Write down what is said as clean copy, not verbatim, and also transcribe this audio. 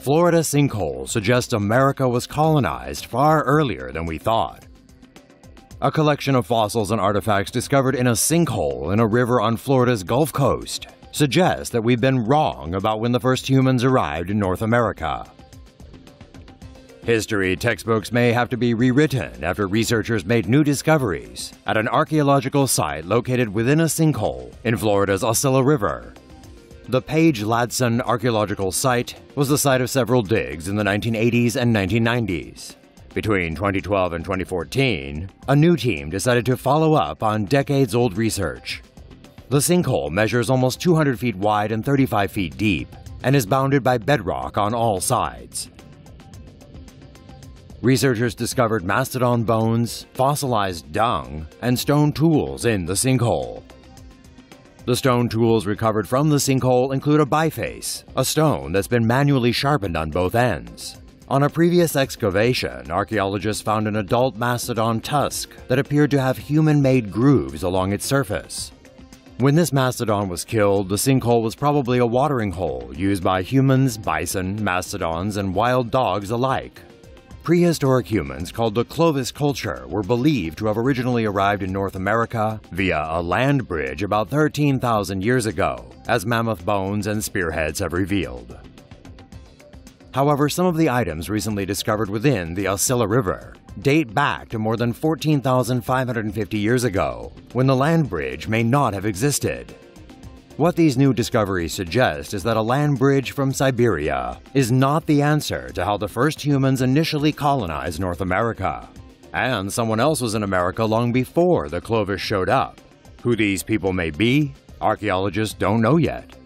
Florida sinkhole suggests America was colonized far earlier than we thought. A collection of fossils and artifacts discovered in a sinkhole in a river on Florida's Gulf Coast suggests that we've been wrong about when the first humans arrived in North America. History textbooks may have to be rewritten after researchers made new discoveries at an archaeological site located within a sinkhole in Florida's Aucilla River. The Page-Ladson archaeological site was the site of several digs in the 1980s and 1990s. Between 2012 and 2014, a new team decided to follow up on decades-old research. The sinkhole measures almost 200 feet wide and 35 feet deep and is bounded by bedrock on all sides. Researchers discovered mastodon bones, fossilized dung, and stone tools in the sinkhole. The stone tools recovered from the sinkhole include a biface, a stone that's been manually sharpened on both ends. On a previous excavation, archaeologists found an adult mastodon tusk that appeared to have human-made grooves along its surface. When this mastodon was killed, the sinkhole was probably a watering hole used by humans, bison, mastodons, and wild dogs alike. Prehistoric humans called the Clovis culture were believed to have originally arrived in North America via a land bridge about 13,000 years ago, as mammoth bones and spearheads have revealed. However, some of the items recently discovered within the Aucilla River date back to more than 14,550 years ago, when the land bridge may not have existed. What these new discoveries suggest is that a land bridge from Siberia is not the answer to how the first humans initially colonized North America. And someone else was in America long before the Clovis showed up. Who these people may be, archaeologists don't know yet.